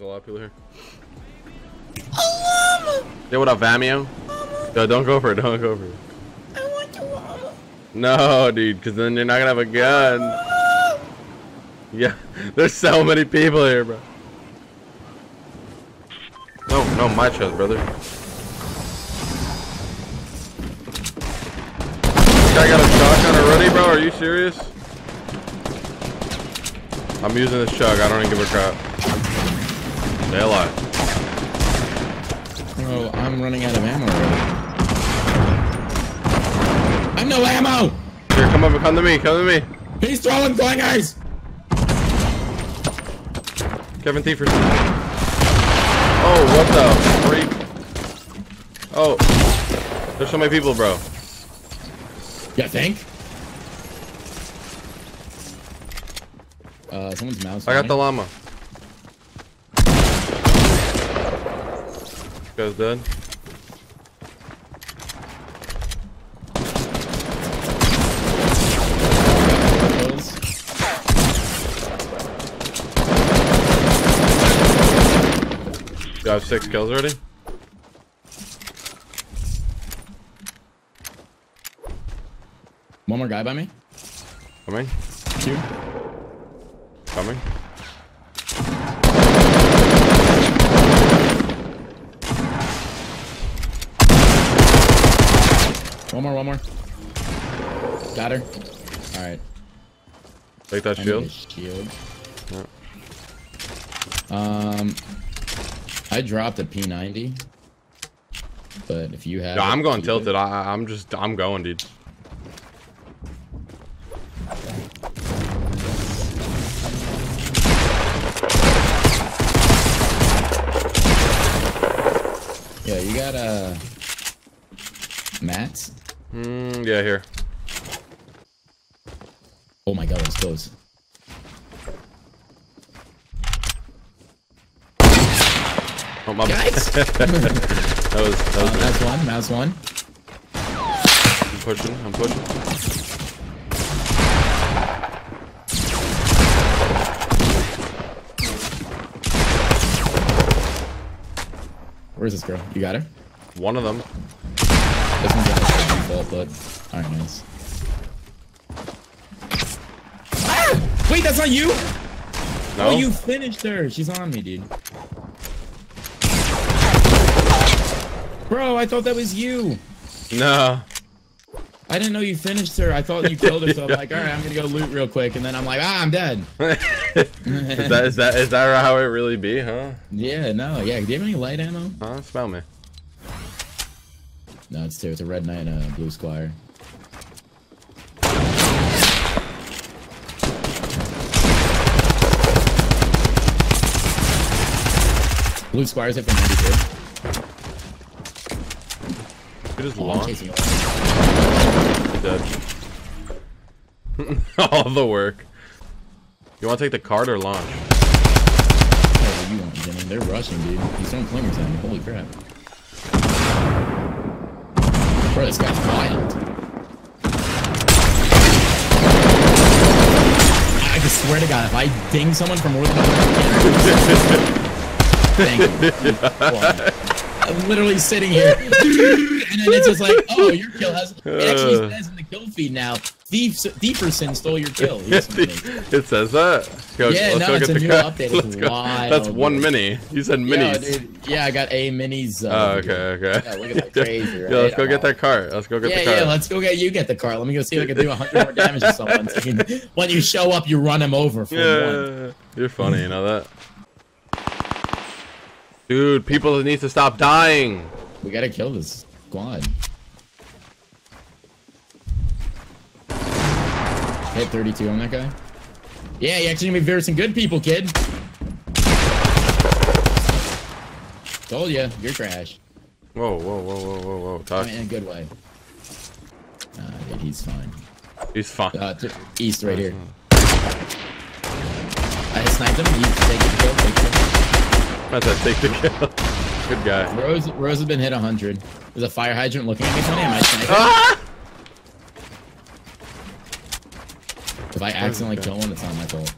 There's a lot of people here. Yo, what up, Vamio? Yo, don't go for it. Don't go for it. I want to llama. No, dude, because then you're not gonna have a gun. Yeah, there's so many people here, bro. No, no, my chest, brother. This guy got a shotgun already, bro. Are you serious? I'm using this chug. I don't even give a crap. Stay alive. Bro, I'm running out of ammo already. I'm no ammo! Here, come over. Come to me. Come to me. He's throwing flingers! Kevin Thiefers. Oh, what the freak? Oh, there's so many people, bro. Yeah, think? Someone's mouse. I got the llama. This guy's dead. I have 6 kills already. One more guy by me. Coming. Two. Coming. One more. One more. Got her. All right. Take that shield. Shield. All right. I dropped a P90, but if you have, no, I'm going tilted. I'm going, dude. Yeah, you got mats? Yeah, here. Oh my God, that was close. Oh, my guys. that was that's one. That's one. I'm pushing. I'm pushing. Where's this girl? You got her? One of them. This one's gonna fall, but all right, nice. Ah! Wait, that's not you? No. Oh, you finished her. She's on me, dude. Bro, I thought that was you. No. I didn't know you finished her. I thought you killed her, so I'm like, all right, I'm gonna go loot real quick, and then I'm like, ah, I'm dead. is that how it really be, huh? Yeah, no, yeah. Do you have any light ammo? Huh? Smell me. No, it's two. It's a red knight and a blue squire. Blue squires hit from 92. He just launched. Dead. All the work. You want to take the card or launch? Oh, you want, Jimmy? They're rushing, dude. He's throwing clingers at me. Holy crap. Bro, this guy's wild. I just swear to God, if I ding someone for more than a second, I'm literally sitting here. And then it's just like, oh, your kill has. It actually says in the kill feed now, Deeperson stole your kill. It says that. Go, yeah, let's no, go it's get a new cut. Update. Let's it's wild. That's one mini. You said minis. Yo, dude, yeah, I got a minis. Okay. Yeah, look at that, crazy. Right? Yo, let's go get that cart. Let's go get the cart. Yeah, let's go get you get the cart. Let me go see if I can do 100 more damage to someone. So when you show up, you run him over. For one. You're funny, you know that. Dude, people need to stop dying. We gotta kill this squad. Hit 32 on that guy. Yeah, you actually gonna be very some good people, kid. Told ya, you're trash. Whoa. Talk. In a good way. Dude, he's fine. He's fine. East right here. I sniped him. He take the kill. Good guy. Rose has been hit 100. There's a fire hydrant looking at me. Funny, am I sniping? Ah! If I accidentally kill one, it's not my fault.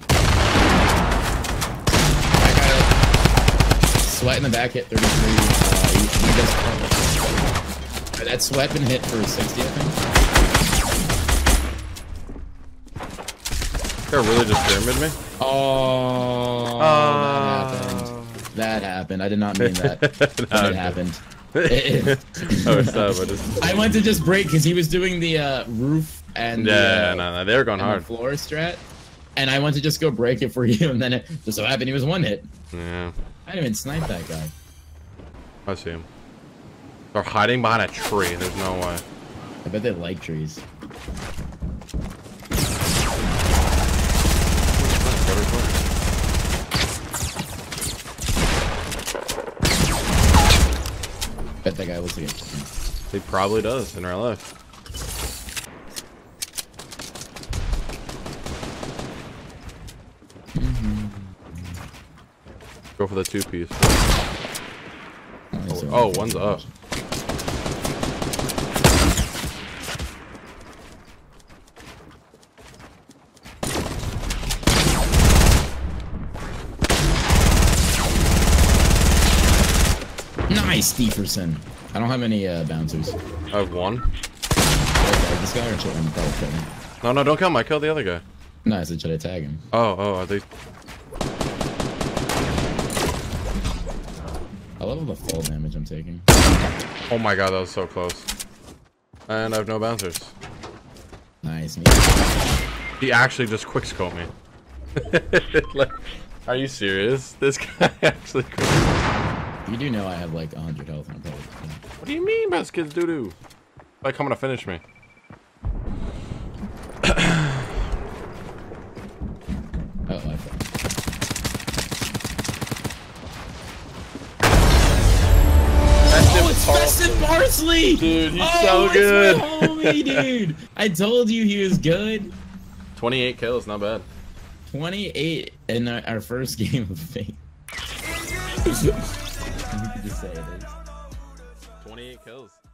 Sweat in the back hit 33. That Sweat been hit for 60, I think. They're really just pyramid me. Oh, that happened. I did not mean that. No, it happened. I went to just break because he was doing the roof and no, they were going hard. The floor strat, and I went to just go break it for you, and then it just so happened he was one hit. Yeah. I didn't even snipe that guy. I see him. They're hiding behind a tree. There's no way. I bet they like trees. I bet that guy looks like it. He probably does in our life. Go for the two-piece. Oh, one's up. Nice, Deeperson. I don't have any bouncers. I have one. This guy or should I probably kill him? No, no, don't kill him. I killed the other guy. No, I said should I tag him? Oh, oh, are they? I love all the fall damage I'm taking. Oh my god, that was so close. And I have no bouncers. Nice. He actually just quickscoped me. Like, are you serious? This guy actually quickscoped me. You do know I have like 100 health on probably. What do you mean, best kids doo-doo? Like coming to finish me. Parsley! Dude, he's so good! Holy dude! I told you he was good! 28 kills, not bad. 28 in our first game of Fate. You could just say it is. 28 kills.